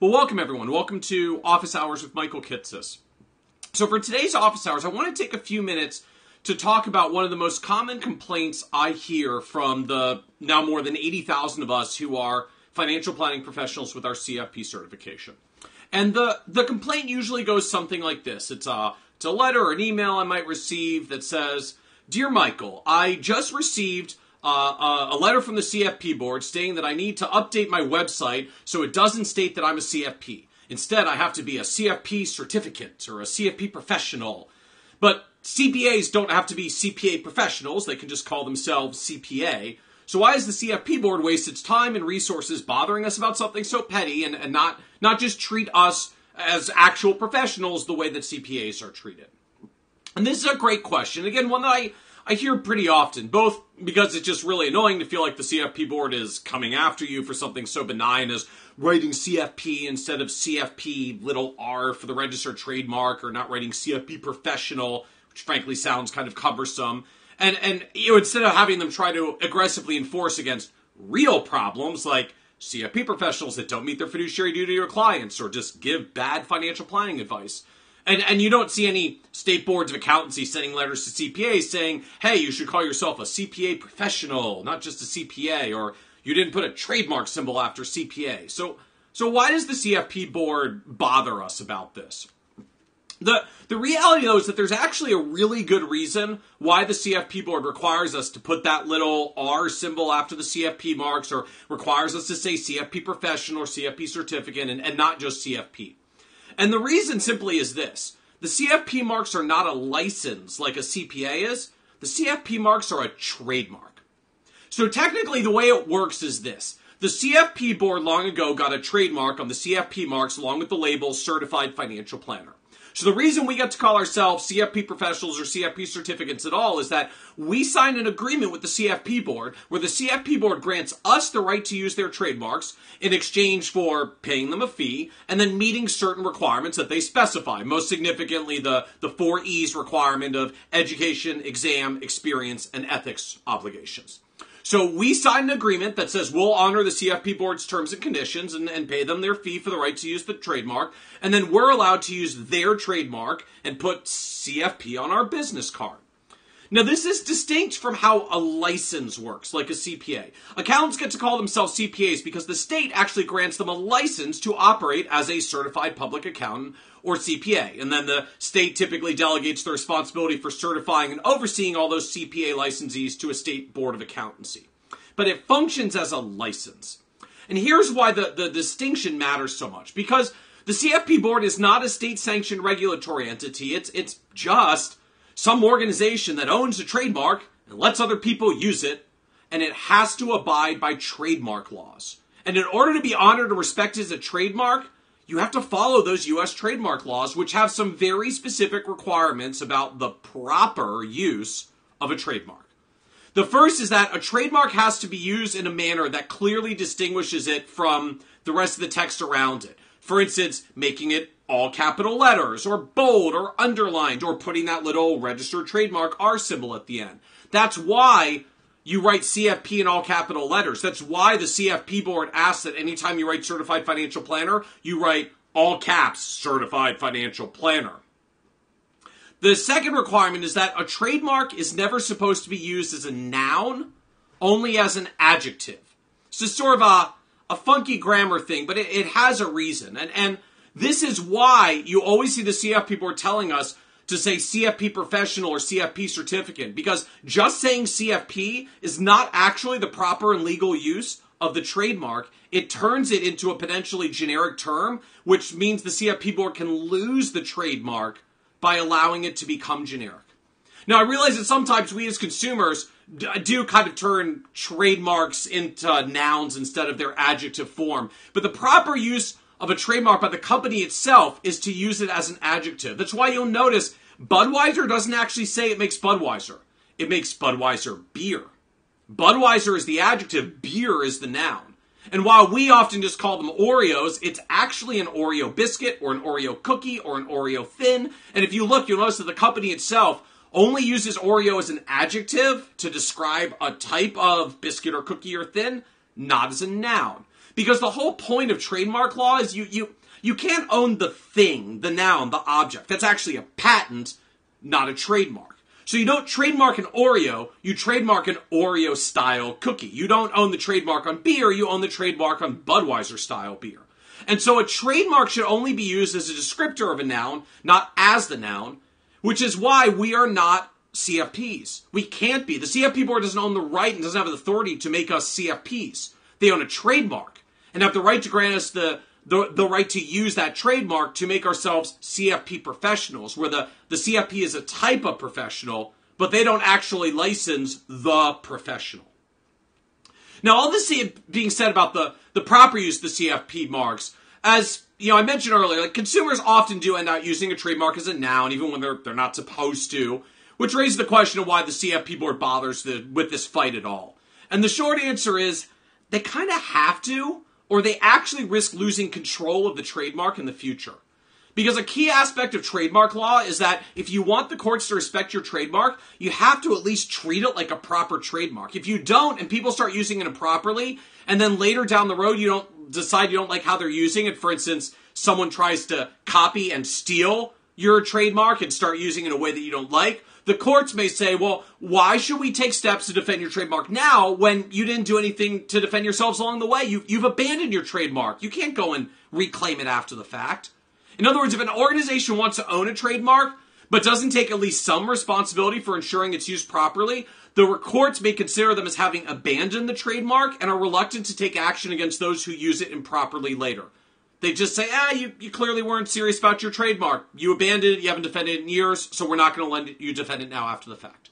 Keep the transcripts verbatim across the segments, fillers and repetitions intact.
Well, welcome everyone. Welcome to Office Hours with Michael Kitces. So for today's Office Hours, I want to take a few minutes to talk about one of the most common complaints I hear from the now more than eighty thousand of us who are financial planning professionals with our C F P certification. And the, the complaint usually goes something like this. It's a, it's a letter or an email I might receive that says, "Dear Michael, I just received uh, a letter from the C F P Board stating that I need to update my website so it doesn't state that I'm a C F P. Instead, I have to be a C F P certificate or a C F P professional. But C P As don't have to be C P A professionals. They can just call themselves C P A. So why does the C F P Board waste its time and resources bothering us about something so petty and, and not, not just treat us as actual professionals the way that C P As are treated?" And this is a great question. Again, one that I, I hear pretty often, both because it's just really annoying to feel like the C F P Board is coming after you for something so benign as writing C F P instead of C F P little r for the registered trademark, or not writing C F P professional, which frankly sounds kind of cumbersome. And, and you know, instead of having them try to aggressively enforce against real problems like C F P professionals that don't meet their fiduciary duty to their clients or just give bad financial planning advice. And, and you don't see any state boards of accountancy sending letters to C P As saying, "Hey, you should call yourself a C P A professional, not just a C P A, or you didn't put a trademark symbol after C P A. So, so why does the C F P Board bother us about this? The, the reality, though, is that there's actually a really good reason why the C F P Board requires us to put that little R symbol after the C F P marks, or requires us to say C F P professional or C F P certificate and, and not just C F P. And the reason simply is this. The C F P marks are not a license like a C P A is. The C F P marks are a trademark. So technically the way it works is this. The C F P Board long ago got a trademark on the C F P marks along with the label Certified Financial Planner. So the reason we get to call ourselves C F P professionals or C F P certificates at all is that we signed an agreement with the C F P Board where the C F P Board grants us the right to use their trademarks in exchange for paying them a fee and then meeting certain requirements that they specify, most significantly the, the four E's requirement of education, exam, experience, and ethics obligations. So we signed an agreement that says we'll honor the C F P Board's terms and conditions and, and pay them their fee for the right to use the trademark. And then we're allowed to use their trademark and put C F P on our business card. Now, this is distinct from how a license works, like a C P A. Accountants get to call themselves C P As because the state actually grants them a license to operate as a certified public accountant or C P A. And then the state typically delegates the responsibility for certifying and overseeing all those C P A licensees to a state board of accountancy. But it functions as a license. And here's why the, the distinction matters so much. Because the C F P Board is not a state-sanctioned regulatory entity. It's, it's just some organization that owns a trademark and lets other people use it, and it has to abide by trademark laws. And in order to be honored and respected as a trademark, you have to follow those U S trademark laws, which have some very specific requirements about the proper use of a trademark. The first is that a trademark has to be used in a manner that clearly distinguishes it from the rest of the text around it. For instance, making it all capital letters, or bold, or underlined, or putting that little registered trademark R symbol at the end. That's why you write C F P in all capital letters. That's why the C F P Board asks that anytime you write Certified Financial Planner, you write all caps Certified Financial Planner. The second requirement is that a trademark is never supposed to be used as a noun, only as an adjective. It's just sort of a, a funky grammar thing, but it, it has a reason. And, and this is why you always see the C F P Board telling us to say C F P professional or C F P certificate, because just saying C F P is not actually the proper and legal use of the trademark. It turns it into a potentially generic term, which means the C F P Board can lose the trademark by allowing it to become generic. Now, I realize that sometimes we as consumers do kind of turn trademarks into nouns instead of their adjective form, but the proper use of a trademark by the company itself is to use it as an adjective. That's why you'll notice Budweiser doesn't actually say it makes Budweiser. It makes Budweiser beer. Budweiser is the adjective, beer is the noun. And while we often just call them Oreos, it's actually an Oreo biscuit or an Oreo cookie or an Oreo thin. And if you look, you'll notice that the company itself only uses Oreo as an adjective to describe a type of biscuit or cookie or thin, not as a noun. Because the whole point of trademark law is you you you can't own the thing, the noun, the object. That's actually a patent, not a trademark. So you don't trademark an Oreo, you trademark an Oreo-style cookie. You don't own the trademark on beer, you own the trademark on Budweiser-style beer. And so a trademark should only be used as a descriptor of a noun, not as the noun, which is why we are not C F Ps. We can't be. The C F P board doesn't own the right and doesn't have the authority to make us C F Ps. They own a trademark and have the right to grant us the, the, the right to use that trademark to make ourselves C F P professionals, where the, the C F P is a type of professional, but they don't actually license the professional. Now, all this being said about the, the proper use of the C F P marks, as you know, I mentioned earlier, like, consumers often do end up using a trademark as a noun, even when they're, they're not supposed to, which raises the question of why the C F P board bothers the, with this fight at all. And the short answer is they kind of have to, or they actually risk losing control of the trademark in the future. Because a key aspect of trademark law is that if you want the courts to respect your trademark, you have to at least treat it like a proper trademark. If you don't, and people start using it improperly, and then later down the road you don't decide you don't like how they're using it, for instance, someone tries to copy and steal your trademark and start using it in a way that you don't like, the courts may say, well, why should we take steps to defend your trademark now when you didn't do anything to defend yourselves along the way? You, you've abandoned your trademark. You can't go and reclaim it after the fact. In other words, if an organization wants to own a trademark, but doesn't take at least some responsibility for ensuring it's used properly, the courts may consider them as having abandoned the trademark and are reluctant to take action against those who use it improperly later. They just say, ah, you, you clearly weren't serious about your trademark. You abandoned it, you haven't defended it in years, so we're not going to let you defend it now after the fact.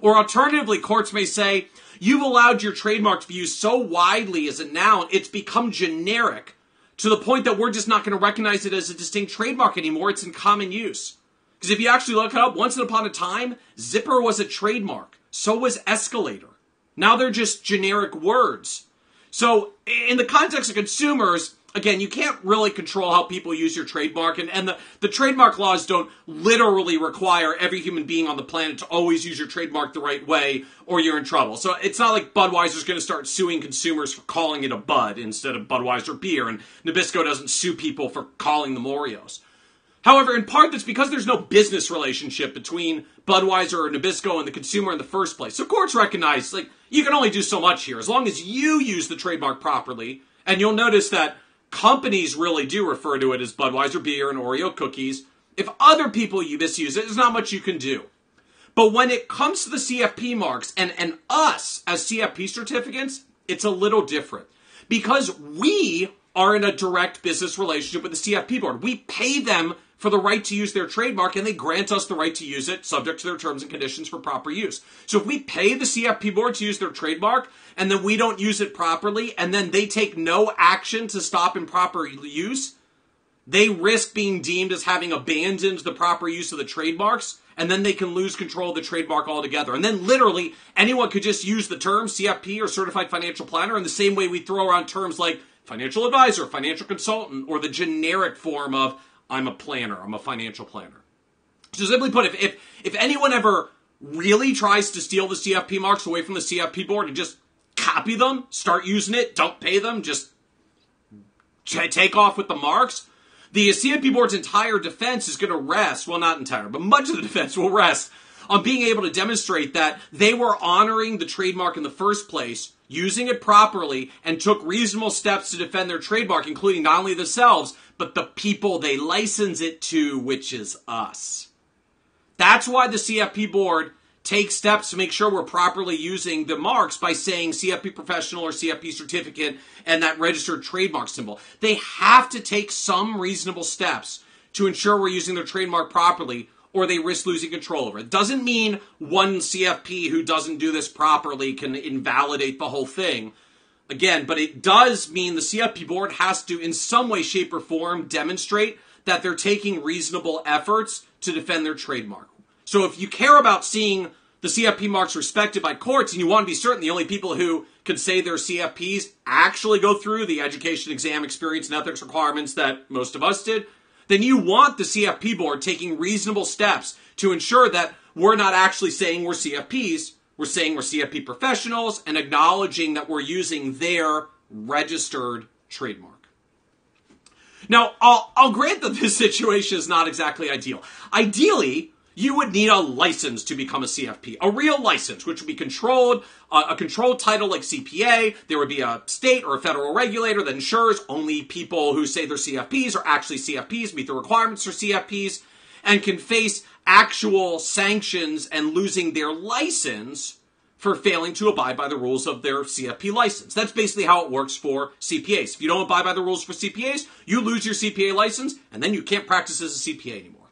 Or alternatively, courts may say, you've allowed your trademark to be used so widely as a noun, it's become generic, to the point that we're just not going to recognize it as a distinct trademark anymore. It's in common use. Because if you actually look it up, once upon a time, zipper was a trademark. So was escalator. Now they're just generic words. So in the context of consumers, again, you can't really control how people use your trademark. And, and the, the trademark laws don't literally require every human being on the planet to always use your trademark the right way or you're in trouble. So it's not like Budweiser's going to start suing consumers for calling it a Bud instead of Budweiser beer. And Nabisco doesn't sue people for calling them Oreos. However, in part, that's because there's no business relationship between Budweiser or Nabisco and the consumer in the first place. So courts recognize, like, you can only do so much here as long as you use the trademark properly. And you'll notice that companies really do refer to it as Budweiser beer and Oreo cookies. If other people you misuse it, there's not much you can do. But when it comes to the C F P marks and, and us as C F P certificates, it's a little different. Because we are in a direct business relationship with the C F P board. We pay them for the right to use their trademark and they grant us the right to use it subject to their terms and conditions for proper use. So if we pay the C F P board to use their trademark and then we don't use it properly and then they take no action to stop improper use, they risk being deemed as having abandoned the proper use of the trademarks and then they can lose control of the trademark altogether. And then literally anyone could just use the term C F P or Certified Financial Planner in the same way we throw around terms like financial advisor, financial consultant, or the generic form of I'm a planner. I'm a financial planner. So simply put, if, if if anyone ever really tries to steal the C F P marks away from the C F P board and just copy them, start using it, don't pay them, just take off with the marks, the C F P board's entire defense is going to rest, well, not entire, but much of the defense will rest on being able to demonstrate that they were honoring the trademark in the first place, using it properly, and took reasonable steps to defend their trademark, including not only themselves, but the people they license it to, which is us. That's why the C F P board takes steps to make sure we're properly using the marks by saying C F P professional or C F P certificate and that registered trademark symbol. They have to take some reasonable steps to ensure we're using their trademark properly, or they risk losing control over it. Doesn't mean one C F P who doesn't do this properly can invalidate the whole thing. Again, but it does mean the C F P board has to, in some way, shape, or form, demonstrate that they're taking reasonable efforts to defend their trademark. So if you care about seeing the C F P marks respected by courts and you want to be certain the only people who can say they're C F Ps actually go through the education, exam, experience, and ethics requirements that most of us did, then you want the C F P board taking reasonable steps to ensure that we're not actually saying we're C F Ps. We're saying we're C F P professionals and acknowledging that we're using their registered trademark. Now, I'll, I'll grant that this situation is not exactly ideal. Ideally, you would need a license to become a C F P, a real license, which would be controlled, uh, a controlled title like C P A. There would be a state or a federal regulator that ensures only people who say they're C F Ps are actually C F Ps, meet the requirements for C F Ps, and can face actual sanctions and losing their license for failing to abide by the rules of their C F P license. That's basically how it works for C P As. If you don't abide by the rules for C P As, you lose your C P A license, and then you can't practice as a C P A anymore.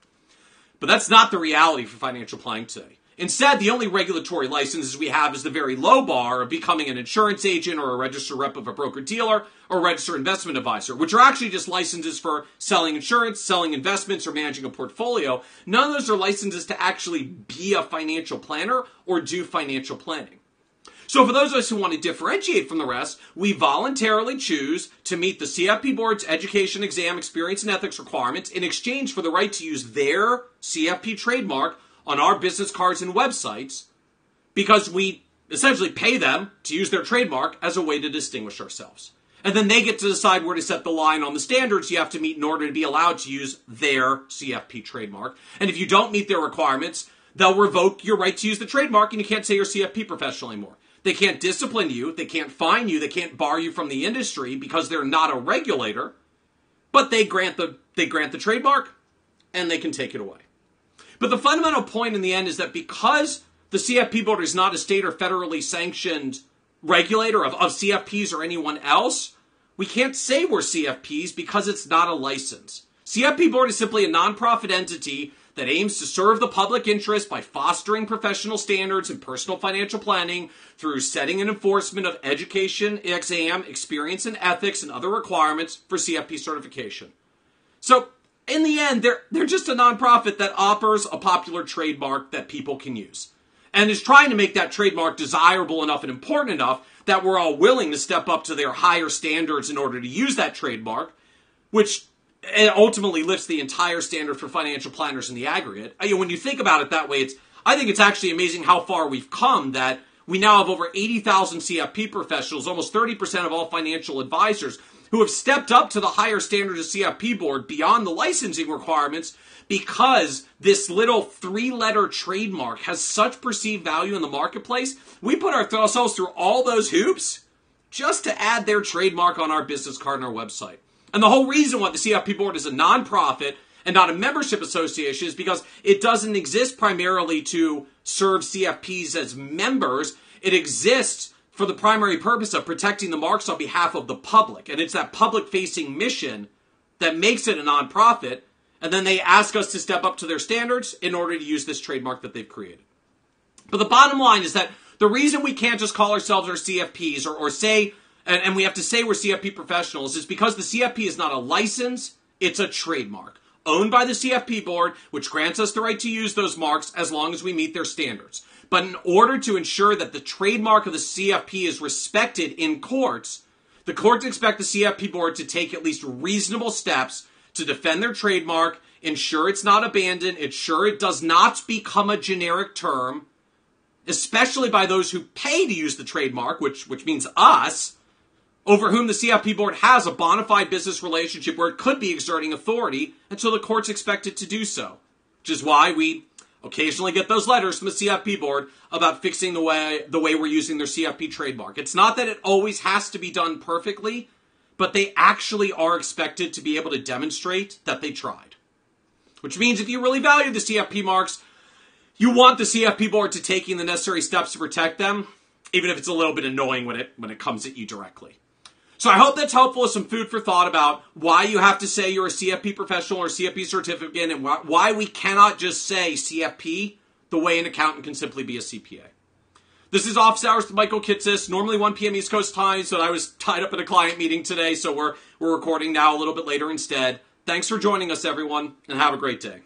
But that's not the reality for financial planning today. Instead, the only regulatory licenses we have is the very low bar of becoming an insurance agent or a registered rep of a broker-dealer or a registered investment advisor, which are actually just licenses for selling insurance, selling investments, or managing a portfolio. None of those are licenses to actually be a financial planner or do financial planning. So for those of us who want to differentiate from the rest, we voluntarily choose to meet the C F P Board's education, exam, experience, and ethics requirements in exchange for the right to use their C F P trademark on our business cards and websites, because we essentially pay them to use their trademark as a way to distinguish ourselves. And then they get to decide where to set the line on the standards you have to meet in order to be allowed to use their C F P trademark. And if you don't meet their requirements, they'll revoke your right to use the trademark and you can't say you're a C F P professional anymore. They can't discipline you, they can't fine you, they can't bar you from the industry because they're not a regulator, but they grant the, they grant the trademark and they can take it away. But the fundamental point in the end is that because the C F P Board is not a state or federally sanctioned regulator of, of C F Ps or anyone else, we can't say we're C F Ps because it's not a license. C F P Board is simply a nonprofit entity that aims to serve the public interest by fostering professional standards and personal financial planning through setting and enforcement of education, exam, experience, and ethics and other requirements for C F P certification. So, in the end, they're, they're just a nonprofit that offers a popular trademark that people can use and is trying to make that trademark desirable enough and important enough that we're all willing to step up to their higher standards in order to use that trademark, which ultimately lifts the entire standard for financial planners in the aggregate. I mean, when you think about it that way, it's I think it's actually amazing how far we've come that we now have over eighty thousand C F P professionals, almost thirty percent of all financial advisors, who have stepped up to the higher standard of C F P Board beyond the licensing requirements because this little three-letter trademark has such perceived value in the marketplace. We put ourselves through all those hoops just to add their trademark on our business card and our website. And the whole reason why the C F P Board is a nonprofit and not a membership association is because it doesn't exist primarily to serve C F Ps as members. It exists for the primary purpose of protecting the marks on behalf of the public. And it's that public-facing mission that makes it a nonprofit, and then they ask us to step up to their standards in order to use this trademark that they've created. But the bottom line is that the reason we can't just call ourselves our C F Ps or, or say, and, and we have to say we're C F P professionals, is because the C F P is not a license, it's a trademark, owned by the C F P Board, which grants us the right to use those marks as long as we meet their standards. But in order to ensure that the trademark of the C F P is respected in courts, the courts expect the C F P Board to take at least reasonable steps to defend their trademark, ensure it's not abandoned, ensure it does not become a generic term, especially by those who pay to use the trademark, which, which means us, over whom the C F P Board has a bona fide business relationship where it could be exerting authority, and so the courts expect it to do so, which is why we occasionally get those letters from the C F P Board about fixing the way the way we're using their C F P trademark. It's not that it always has to be done perfectly, but they actually are expected to be able to demonstrate that they tried. Which means if you really value the C F P marks, you want the C F P Board to taking the necessary steps to protect them, even if it's a little bit annoying when it when it comes at you directly. So I hope that's helpful with some food for thought about why you have to say you're a C F P professional or C F P certificate and why we cannot just say C F P the way an accountant can simply be a C P A. This is Office Hours with Michael Kitces, normally one p m East Coast time, so I was tied up in a client meeting today, so we're, we're recording now a little bit later instead. Thanks for joining us, everyone, and have a great day.